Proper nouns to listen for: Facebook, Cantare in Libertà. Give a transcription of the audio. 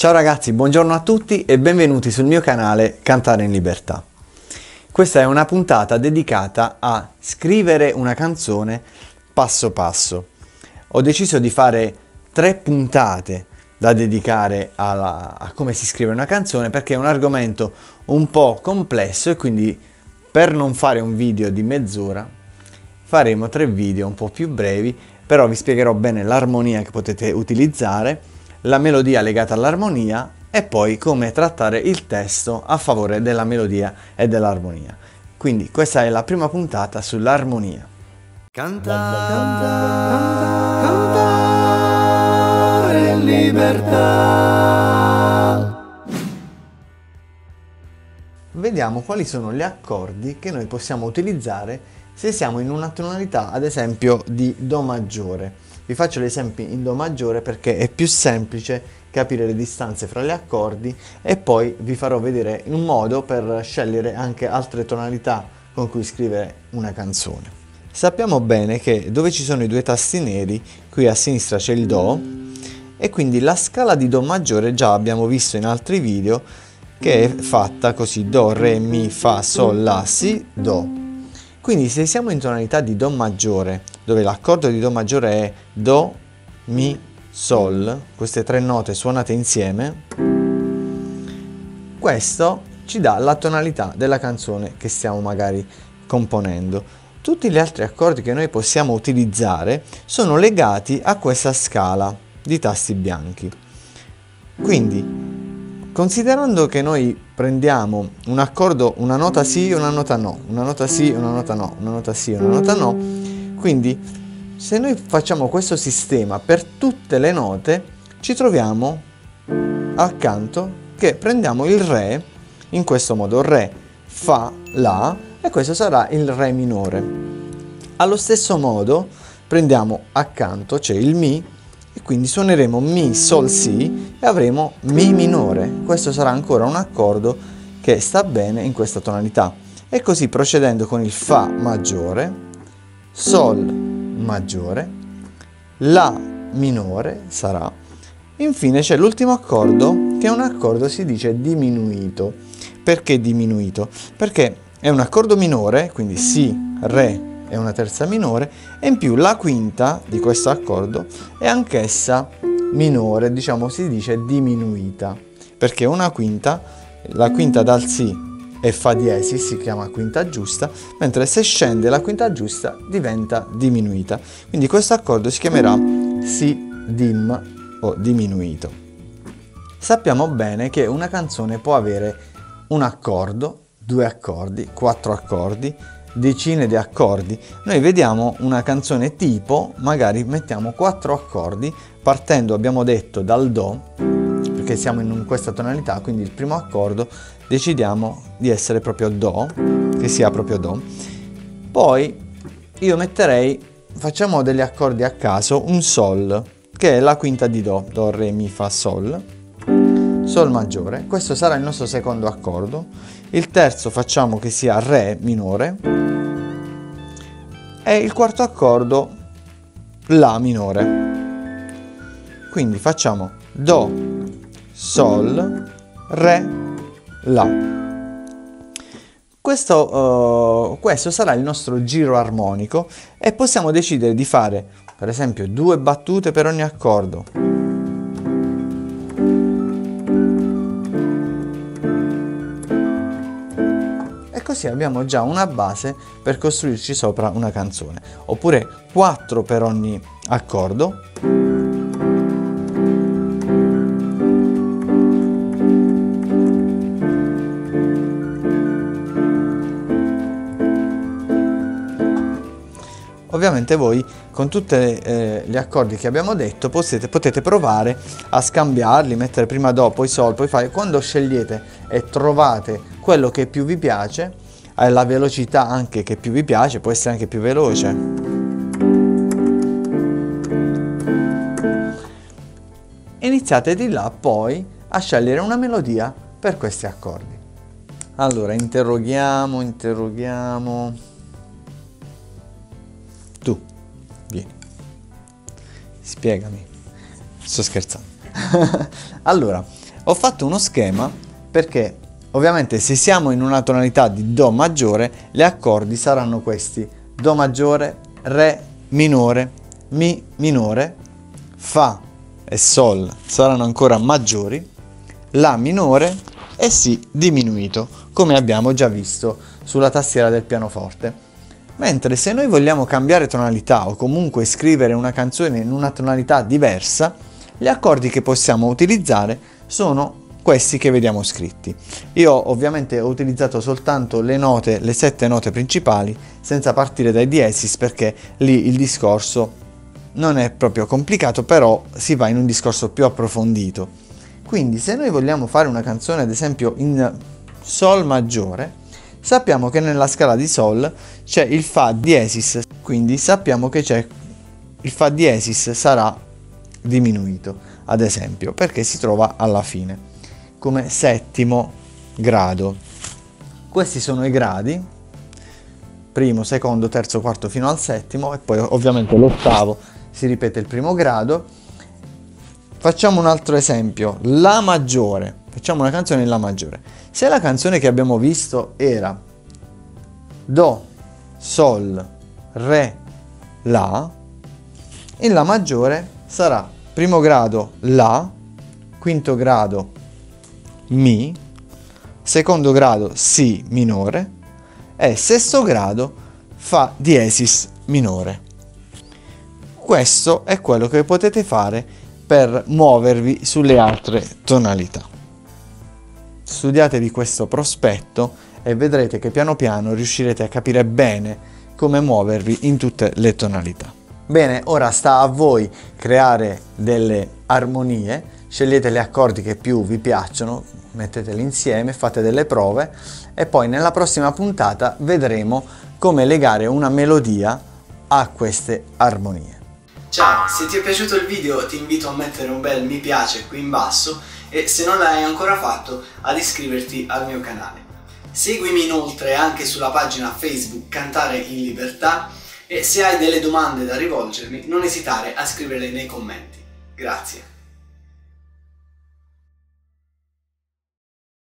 Ciao ragazzi, buongiorno a tutti e benvenuti sul mio canale Cantare in Libertà. Questa è una puntata dedicata a scrivere una canzone passo passo. Ho deciso di fare 3 puntate da dedicare a come si scrive una canzone perché è un argomento un po' complesso e quindi per non fare un video di mezz'ora faremo 3 video un po' più brevi, però vi spiegherò bene l'armonia che potete utilizzare, la melodia legata all'armonia e poi come trattare il testo a favore della melodia e dell'armonia. Quindi questa è la prima puntata sull'armonia. Cantare in libertà. Vediamo quali sono gli accordi che noi possiamo utilizzare se siamo in una tonalità, ad esempio, di Do maggiore. Vi faccio l'esempio in Do maggiore perché è più semplice capire le distanze fra gli accordi e poi vi farò vedere un modo per scegliere anche altre tonalità con cui scrivere una canzone. Sappiamo bene che dove ci sono i 2 tasti neri, qui a sinistra c'è il Do e quindi la scala di Do maggiore già abbiamo visto in altri video che è fatta così: Do, Re, Mi, Fa, Sol, La, Si, Do. Quindi se siamo in tonalità di Do maggiore, dove l'accordo di Do maggiore è Do, Mi, Sol, queste 3 note suonate insieme, questo ci dà la tonalità della canzone che stiamo magari componendo. Tutti gli altri accordi che noi possiamo utilizzare sono legati a questa scala di tasti bianchi. Quindi, considerando che noi prendiamo un accordo, una nota sì e una nota no, una nota sì e una nota no, una nota sì e una nota no, quindi se noi facciamo questo sistema per tutte le note ci troviamo accanto che prendiamo il Re in questo modo: Re, Fa, La, e questo sarà il Re minore. Allo stesso modo prendiamo accanto, c'è il Mi, e quindi suoneremo Mi, Sol, Si e avremo Mi minore. Questo sarà ancora un accordo che sta bene in questa tonalità. E così procedendo con il Fa maggiore, Sol maggiore, La minore sarà, infine c'è l'ultimo accordo che è un accordo, si dice diminuito. Perché diminuito? Perché è un accordo minore, quindi Si, Re è una terza minore e in più la quinta di questo accordo è anch'essa minore, diciamo si dice diminuita, perché una quinta, la quinta dal Si e Fa diesis si chiama quinta giusta, mentre se scende la quinta giusta diventa diminuita. Quindi questo accordo si chiamerà Si dim o diminuito. Sappiamo bene che una canzone può avere un accordo, 2 accordi, 4 accordi, decine di accordi. Noi vediamo una canzone tipo, magari mettiamo 4 accordi partendo, abbiamo detto, dal Do, perché siamo in questa tonalità, quindi il primo accordo decidiamo di essere proprio Do, che sia proprio Do. Poi io metterei, facciamo degli accordi a caso, un Sol, che è la quinta di Do, Do, Re, Mi, Fa, Sol, Sol maggiore, questo sarà il nostro secondo accordo. Il terzo facciamo che sia Re minore e il quarto accordo La minore. Quindi facciamo Do, Sol, Re, La. Questo sarà il nostro giro armonico e possiamo decidere di fare per esempio 2 battute per ogni accordo, e così abbiamo già una base per costruirci sopra una canzone, oppure 4 per ogni accordo. Ovviamente voi con tutti gli accordi che abbiamo detto potete provare a scambiarli, mettere prima Do, poi Sol, poi Fa. Quando scegliete e trovate quello che più vi piace, la velocità anche che più vi piace, può essere anche più veloce. Iniziate di là poi a scegliere una melodia per questi accordi. Allora, interroghiamo... Tu, vieni, spiegami, sto scherzando. Allora, Ho fatto uno schema perché ovviamente se siamo in una tonalità di Do maggiore, gli accordi saranno questi: Do maggiore, Re minore, Mi minore, Fa e Sol saranno ancora maggiori, La minore e Si diminuito, come abbiamo già visto sulla tastiera del pianoforte. Mentre se noi vogliamo cambiare tonalità o comunque scrivere una canzone in una tonalità diversa, gli accordi che possiamo utilizzare sono questi che vediamo scritti. Io ovviamente ho utilizzato soltanto le 7 note principali, senza partire dai diesis, perché lì il discorso non è proprio complicato, però si va in un discorso più approfondito. Quindi se noi vogliamo fare una canzone ad esempio in Sol maggiore, sappiamo che nella scala di Sol c'è il Fa diesis, quindi sappiamo che c'è il Fa diesis sarà diminuito, ad esempio, perché si trova alla fine come settimo grado. Questi sono i gradi: primo, secondo, terzo, quarto fino al settimo, e poi ovviamente l'ottavo si ripete il primo grado. Facciamo un altro esempio: La maggiore. Facciamo una canzone in La maggiore. Se la canzone che abbiamo visto era Do, Sol, Re, La, in La maggiore sarà primo grado La, quinto grado Mi, secondo grado Si minore e sesto grado Fa diesis minore. Questo è quello che potete fare per muovervi sulle altre tonalità. Studiatevi questo prospetto e vedrete che piano piano riuscirete a capire bene come muovervi in tutte le tonalità. Bene, ora sta a voi creare delle armonie. Scegliete gli accordi che più vi piacciono, metteteli insieme, fate delle prove e poi nella prossima puntata vedremo come legare una melodia a queste armonie. Ciao, se ti è piaciuto il video ti invito a mettere un bel mi piace qui in basso e se non l'hai ancora fatto ad iscriverti al mio canale. Seguimi inoltre anche sulla pagina Facebook Cantare in Libertà e se hai delle domande da rivolgermi non esitare a scriverle nei commenti. Grazie.